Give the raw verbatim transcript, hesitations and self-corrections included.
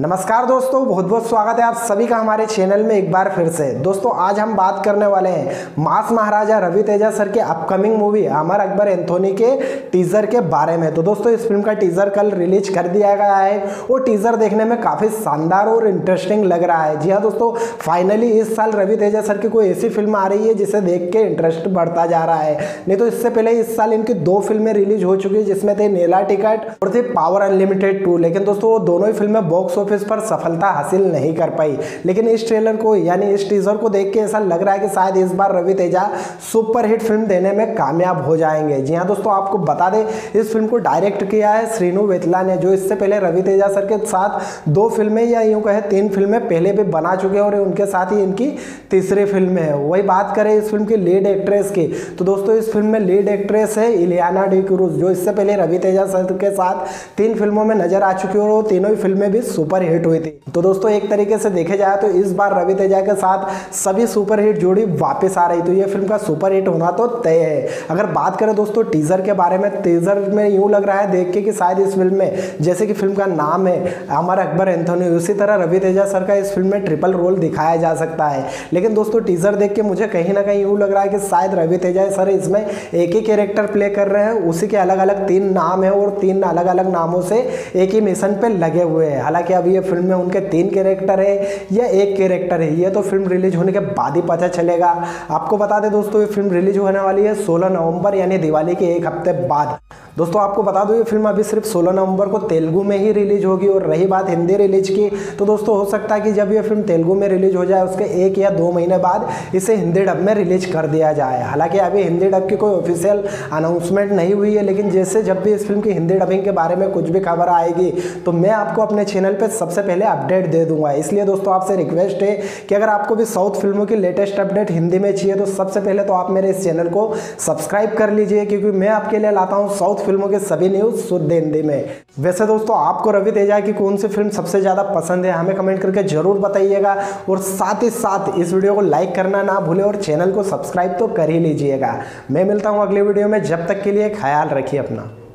नमस्कार दोस्तों, बहुत बहुत स्वागत है आप सभी का हमारे चैनल में एक बार फिर से। दोस्तों आज हम बात करने वाले हैं मास महाराजा रवि तेजा सर के अपकमिंग मूवी अमर अकबर एंथोनी के टीज़र के बारे में। तो दोस्तों इस फिल्म का टीज़र कल रिलीज कर दिया गया है। वो टीज़र देखने में काफ़ी शानदार और इंटरेस्टिंग लग रहा है। जी हाँ दोस्तों, फाइनली इस साल रवि तेजा सर की कोई ऐसी फिल्म आ रही है जिसे देख के इंटरेस्ट बढ़ता जा रहा है। नहीं तो इससे पहले इस साल इनकी दो फिल्में रिलीज हो चुकी है, जिसमें थे नीला टिकट और थे पावर अनलिमिटेड टू। लेकिन दोस्तों वो दोनों ही फिल्में बॉक्स ऑफिस पर सफलता हासिल नहीं कर पाई। लेकिन इस ट्रेलर को यानी इस टीजर को देख के ऐसा लग रहा है कि शायद इस बार रवि तेजा सुपरहिट फिल्म देने में कामयाब हो जाएंगे। जी हां दोस्तों, आपको बता दें इस फिल्म को डायरेक्ट किया है श्रीनु वैतला ने, जो इससे पहले रवि तेजा सर के साथ दो फिल्में या यूं कहे तीन फिल्में पहले भी बना चुके हैं और उनके साथ ही इनकी तीसरी फिल्म है। वही बात करें इस फिल्म की लीड एक्ट्रेस की, तो दोस्तों इस फिल्म में लीड एक्ट्रेस है इलियाना डिक्रूज, जो इससे पहले रवि तेजा सर के साथ तीन फिल्मों में नजर आ चुकी है और वो तीनों ही फिल्में भी सुपर हिट हुई थी। तो दोस्तों एक तरीके से देखे जाए तो इस बार रवि तेजा के साथ सभी सुपर हिट जोड़ी वापस आ रही, तो ये फिल्म का सुपर हिट होना तो तय है। अगर बात करें दोस्तों टीजर के बारे में, टीजर में यूं लग रहा है देख के कि शायद इस फिल्म में, जैसे कि फिल्म का नाम है अमर अकबर एंथोनी, उसी तरह रवि तेजा सर का इस फिल्म में ट्रिपल रोल दिखाया जा सकता है। लेकिन दोस्तों टीजर देख के मुझे कहीं ना कहीं यूं लग रहा है कि शायद रवि तेजा सर इसमें एक ही कैरेक्टर प्ले कर रहे हैं, उसी के अलग अलग तीन नाम है और तीन अलग अलग नामों से एक ही मिशन पर लगे हुए हैं। हालांकि अब ये फिल्म में उनके तीन कैरेक्टर है या एक कैरेक्टर है, ये तो फिल्म रिलीज होने के बाद ही पता चलेगा। आपको बता दें दोस्तों ये फिल्म रिलीज होने वाली है सोलह नवंबर, यानी दिवाली के एक हफ्ते बाद। दोस्तों आपको बता दूं ये फिल्म अभी सिर्फ सोलह नवंबर को तेलुगू में ही रिलीज होगी। और रही बात हिंदी रिलीज की, तो दोस्तों हो सकता है कि जब ये फिल्म तेलुगू में रिलीज हो जाए उसके एक या दो महीने बाद इसे हिंदी डब में रिलीज कर दिया जाए। हालांकि अभी हिंदी डब की कोई ऑफिशियल अनाउंसमेंट नहीं हुई है, लेकिन जैसे जब भी इस फिल्म की हिंदी डबिंग के बारे में कुछ भी खबर आएगी तो मैं आपको अपने चैनल पर सबसे पहले अपडेट दे दूंगा। इसलिए दोस्तों आपसे रिक्वेस्ट है कि अगर आपको भी साउथ फिल्मों की लेटेस्ट अपडेट हिंदी में चाहिए तो सबसे पहले तो आप मेरे इस चैनल को सब्सक्राइब कर लीजिए, क्योंकि मैं आपके लिए लाता हूं साउथ फिल्मों के सभी न्यूज़ शुद्ध हिंदी में। वैसे दोस्तों आपको रवि तेजा की कौन सी फिल्म सबसे ज़्यादा पसंद है हमें कमेंट करके ज़रूर बताइएगा, और साथ ही साथ इस वीडियो को लाइक करना ना भूलें और चैनल को सब्सक्राइब तो कर ही लीजिएगा। मैं मिलता हूँ अगले वीडियो में, जब तक के लिए ख्याल रखिए अपना।